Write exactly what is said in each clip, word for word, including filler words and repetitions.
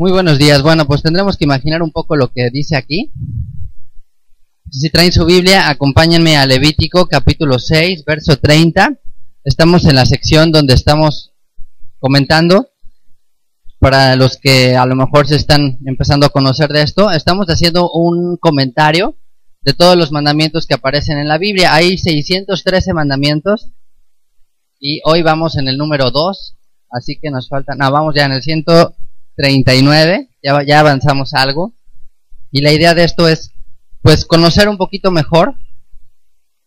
Muy buenos días. Bueno, pues tendremos que imaginar un poco lo que dice aquí. Si traen su Biblia, acompáñenme a Levítico capítulo seis, verso treinta. Estamos en la sección donde estamos comentando. Para los que a lo mejor se están empezando a conocer de esto, estamos haciendo un comentario de todos los mandamientos que aparecen en la Biblia. Hay seiscientos trece mandamientos y hoy vamos en el número dos, así que nos faltan, no, vamos ya en el ciento treinta y nueve, ya, ya avanzamos algo. Y la idea de esto es, pues, conocer un poquito mejor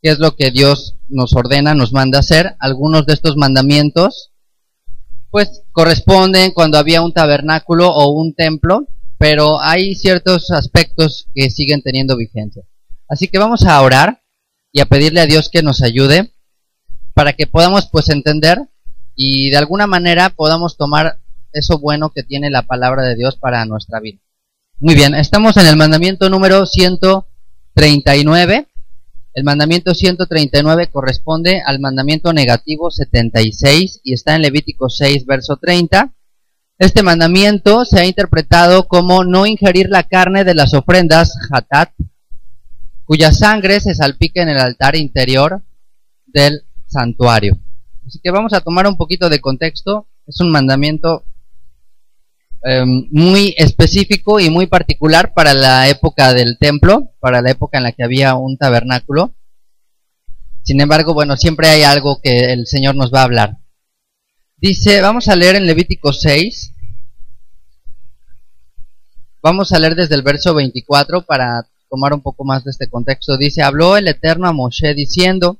qué es lo que Dios nos ordena, nos manda hacer. Algunos de estos mandamientos pues corresponden cuando había un tabernáculo o un templo, pero hay ciertos aspectos que siguen teniendo vigencia. Así que vamos a orar y a pedirle a Dios que nos ayude para que podamos pues entender y de alguna manera podamos tomar eso bueno que tiene la palabra de Dios para nuestra vida. Muy bien, estamos en el mandamiento número ciento treinta y nueve. El mandamiento ciento treinta y nueve corresponde al mandamiento negativo setenta y seis y está en Levítico seis, verso treinta. Este mandamiento se ha interpretado como no ingerir la carne de las ofrendas jatat, cuya sangre se salpica en el altar interior del santuario. Así que vamos a tomar un poquito de contexto. Es un mandamiento eh, muy específico y muy particular para la época del templo, para la época en la que había un tabernáculo. Sin embargo, bueno, siempre hay algo que el Señor nos va a hablar. Dice, vamos a leer en Levítico seis, vamos a leer desde el verso veinticuatro para tomar un poco más de este contexto. Dice, habló el Eterno a Moshe diciendo,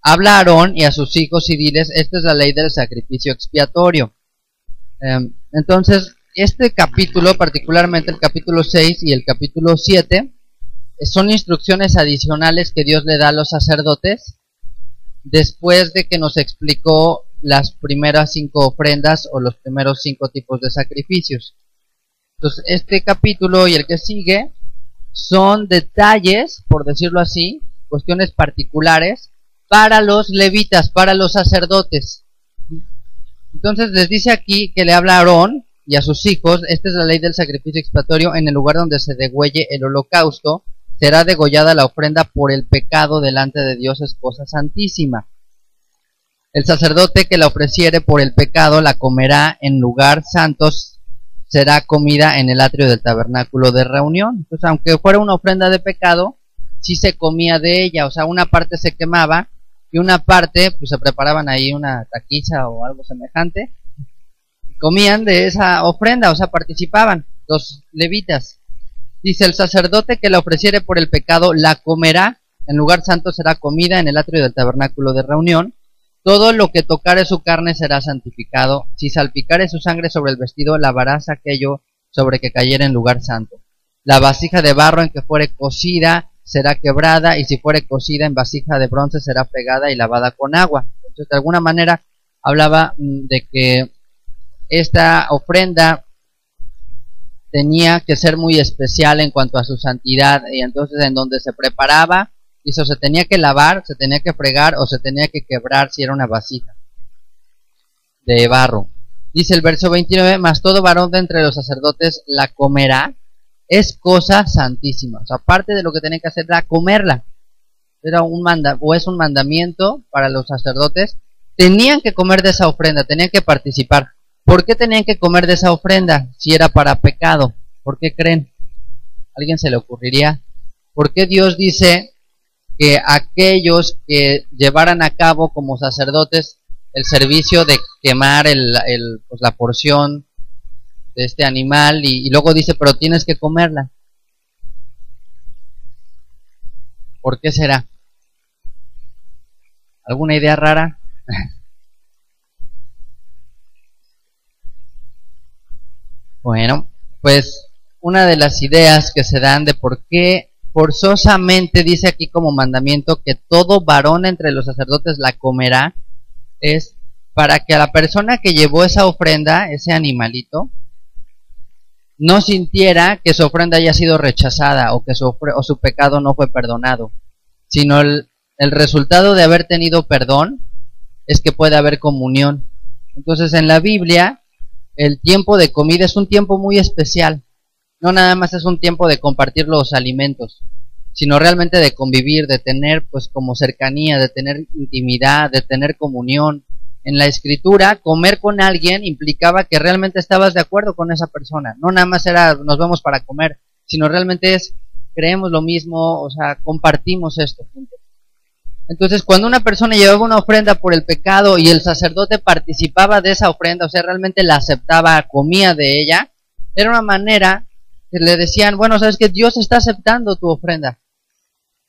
habla a Aarón y a sus hijos y diles, esta es la ley del sacrificio expiatorio. Eh, entonces, este capítulo, particularmente el capítulo seis y el capítulo siete, son instrucciones adicionales que Dios le da a los sacerdotes después de que nos explicó las primeras cinco ofrendas o los primeros cinco tipos de sacrificios. Entonces, este capítulo y el que sigue son detalles, por decirlo así, cuestiones particulares para los levitas, para los sacerdotes. Entonces les dice aquí que le habla a Aarón y a sus hijos, esta es la ley del sacrificio expiatorio, en el lugar donde se degüelle el holocausto, será degollada la ofrenda por el pecado delante de Dios, es cosa santísima. El sacerdote que la ofreciere por el pecado la comerá en lugar santo, será comida en el atrio del tabernáculo de reunión. Entonces, aunque fuera una ofrenda de pecado, sí se comía de ella, o sea, una parte se quemaba y una parte, pues se preparaban ahí una taquiza o algo semejante, comían de esa ofrenda, o sea, participaban los levitas. Dice, el sacerdote que la ofreciere por el pecado la comerá, en lugar santo será comida en el atrio del tabernáculo de reunión. Todo lo que tocare su carne será santificado, si salpicare su sangre sobre el vestido, lavarás aquello sobre que cayera en lugar santo. La vasija de barro en que fuere cocida será quebrada, y si fuere cocida en vasija de bronce será fregada y lavada con agua. Entonces, de alguna manera hablaba de que esta ofrenda tenía que ser muy especial en cuanto a su santidad, y entonces en donde se preparaba, eso se tenía que lavar, se tenía que fregar o se tenía que quebrar si era una vasija de barro. Dice el verso veintinueve, mas todo varón de entre los sacerdotes la comerá, es cosa santísima. O sea, aparte de lo que tenía que hacer era comerla. Era un manda o es un mandamiento para los sacerdotes. Tenían que comer de esa ofrenda, tenían que participar. ¿Por qué tenían que comer de esa ofrenda si era para pecado? ¿Por qué creen? ¿A alguien se le ocurriría? ¿Por qué Dios dice que aquellos que llevaran a cabo como sacerdotes el servicio de quemar el, el, pues la porción de este animal y, y luego dice, pero tienes que comerla? ¿Por qué será? ¿Alguna idea rara? Bueno, pues una de las ideas que se dan de por qué forzosamente dice aquí como mandamiento que todo varón entre los sacerdotes la comerá es para que a la persona que llevó esa ofrenda, ese animalito, no sintiera que su ofrenda haya sido rechazada o que su, o su pecado no fue perdonado, sino el, el resultado de haber tenido perdón es que puede haber comunión. Entonces en la Biblia el tiempo de comida es un tiempo muy especial. No nada más es un tiempo de compartir los alimentos, sino realmente de convivir, de tener pues como cercanía, de tener intimidad, de tener comunión. En la escritura, comer con alguien implicaba que realmente estabas de acuerdo con esa persona. No nada más era nos vemos para comer, sino realmente es creemos lo mismo, o sea, compartimos esto juntos. Entonces, cuando una persona llevaba una ofrenda por el pecado y el sacerdote participaba de esa ofrenda, o sea, realmente la aceptaba, comía de ella, era una manera que le decían, bueno, sabes que Dios está aceptando tu ofrenda.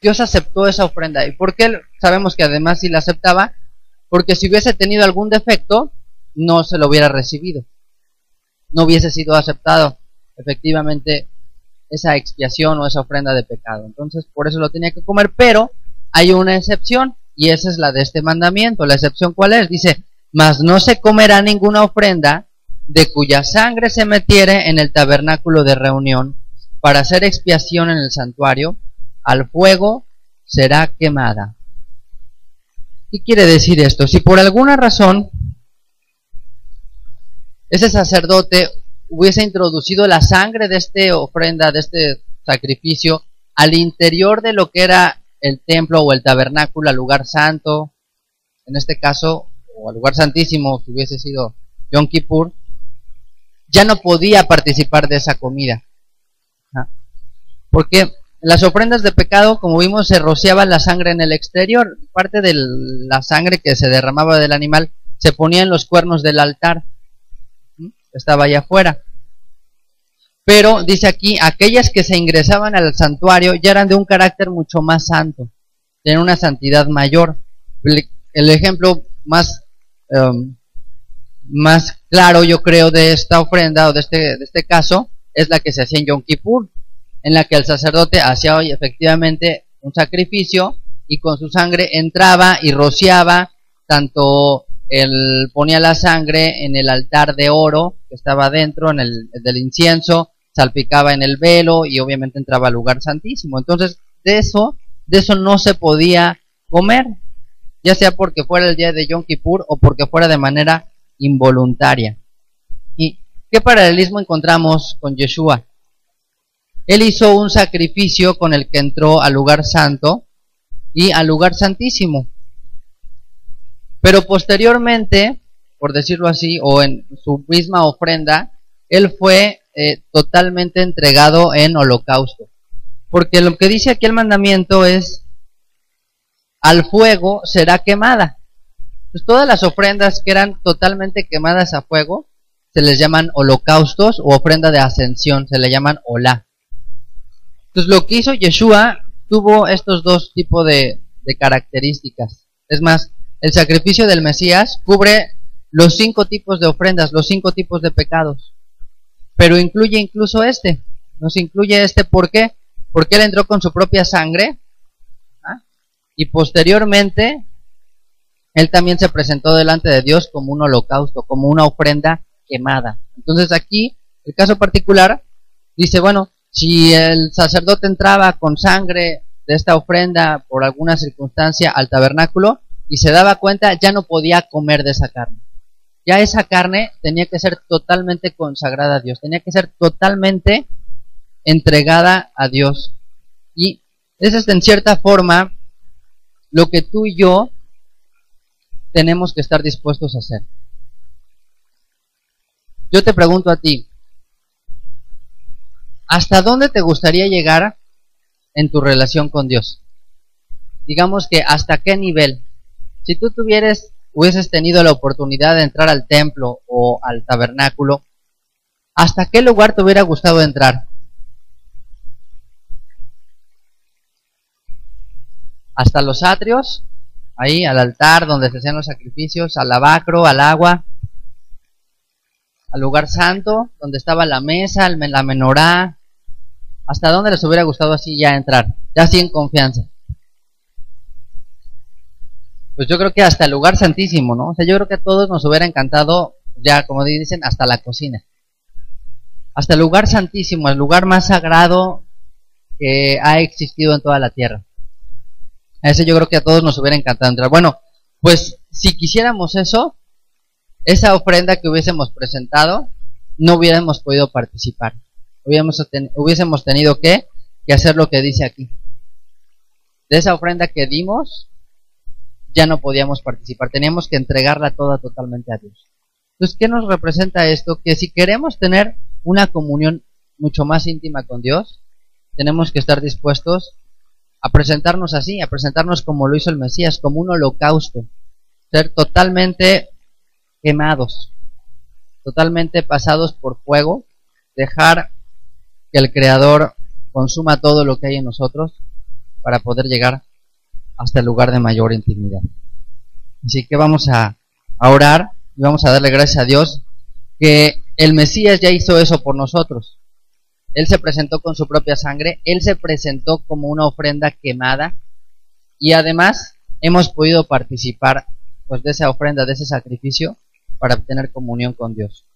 Dios aceptó esa ofrenda. ¿Y por qué? Sabemos que además sí la aceptaba, porque si hubiese tenido algún defecto, no se lo hubiera recibido. No hubiese sido aceptado, efectivamente, esa expiación o esa ofrenda de pecado. Entonces, por eso lo tenía que comer, pero hay una excepción, y esa es la de este mandamiento. ¿La excepción cuál es? Dice, mas no se comerá ninguna ofrenda de cuya sangre se metiere en el tabernáculo de reunión para hacer expiación en el santuario, al fuego será quemada. ¿Qué quiere decir esto? Si por alguna razón ese sacerdote hubiese introducido la sangre de esta ofrenda, de este sacrificio, al interior de lo que era el templo o el tabernáculo, al lugar santo, en este caso, o al lugar santísimo, si hubiese sido Yom Kippur, ya no podía participar de esa comida. Porque las ofrendas de pecado, como vimos, se rociaba la sangre en el exterior. Parte de la sangre que se derramaba del animal se ponía en los cuernos del altar. Estaba allá afuera. Pero, dice aquí, aquellas que se ingresaban al santuario ya eran de un carácter mucho más santo, tenían una santidad mayor. El ejemplo más, um, más claro, yo creo, de esta ofrenda o de este, de este caso, es la que se hacía en Yom Kippur, en la que el sacerdote hacía hoy efectivamente un sacrificio y con su sangre entraba y rociaba, tanto él ponía la sangre en el altar de oro que estaba dentro, en el del incienso, salpicaba en el velo y obviamente entraba al lugar santísimo. Entonces de eso, de eso no se podía comer, ya sea porque fuera el día de Yom Kippur o porque fuera de manera involuntaria. ¿Y qué paralelismo encontramos con Yeshua? Él hizo un sacrificio con el que entró al lugar santo y al lugar santísimo, pero posteriormente, por decirlo así, o en su misma ofrenda, él fue eh, totalmente entregado en holocausto. Porque lo que dice aquí el mandamiento es, al fuego será quemada. Pues todas las ofrendas que eran totalmente quemadas a fuego, se les llaman holocaustos o ofrenda de ascensión, se le llaman olá. Entonces lo que hizo Yeshua tuvo estos dos tipos de, de características. Es más, el sacrificio del Mesías cubre los cinco tipos de ofrendas, los cinco tipos de pecados, pero incluye incluso este, nos incluye este. ¿Por qué? Porque él entró con su propia sangre, ¿ah? Y posteriormente él también se presentó delante de Dios como un holocausto, como una ofrenda quemada. Entonces aquí, el caso particular, dice, bueno, si el sacerdote entraba con sangre de esta ofrenda por alguna circunstancia al tabernáculo y se daba cuenta, ya no podía comer de esa carne. Ya esa carne tenía que ser totalmente consagrada a Dios, tenía que ser totalmente entregada a Dios. Y eso es en cierta forma lo que tú y yo tenemos que estar dispuestos a hacer. Yo te pregunto a ti, ¿hasta dónde te gustaría llegar en tu relación con Dios? Digamos que ¿hasta qué nivel? Si tú tuvieras, hubieses tenido la oportunidad de entrar al templo o al tabernáculo, ¿hasta qué lugar te hubiera gustado entrar? ¿Hasta los atrios? Ahí, al altar donde se hacían los sacrificios, al lavacro, al agua, al lugar santo, donde estaba la mesa, la menorá. ¿Hasta dónde les hubiera gustado así ya entrar? Ya así en confianza. Pues yo creo que hasta el lugar santísimo, ¿no? O sea, yo creo que a todos nos hubiera encantado, ya como dicen, hasta la cocina. Hasta el lugar santísimo, el lugar más sagrado que ha existido en toda la tierra. A ese yo creo que a todos nos hubiera encantado entrar. Bueno, pues si quisiéramos eso, esa ofrenda que hubiésemos presentado, no hubiéramos podido participar, hubiéramos ten, hubiésemos tenido que, que hacer lo que dice aquí. De esa ofrenda que dimos, ya no podíamos participar, teníamos que entregarla toda totalmente a Dios. Entonces, ¿qué nos representa esto? Que si queremos tener una comunión mucho más íntima con Dios, tenemos que estar dispuestos a presentarnos así, a presentarnos como lo hizo el Mesías, como un holocausto, ser totalmente quemados, totalmente pasados por fuego, dejar que el Creador consuma todo lo que hay en nosotros para poder llegar hasta el lugar de mayor intimidad. Así que vamos a, a orar y vamos a darle gracias a Dios que el Mesías ya hizo eso por nosotros. Él se presentó con su propia sangre, Él se presentó como una ofrenda quemada, y además hemos podido participar pues de esa ofrenda, de ese sacrificio, para obtener comunión con Dios.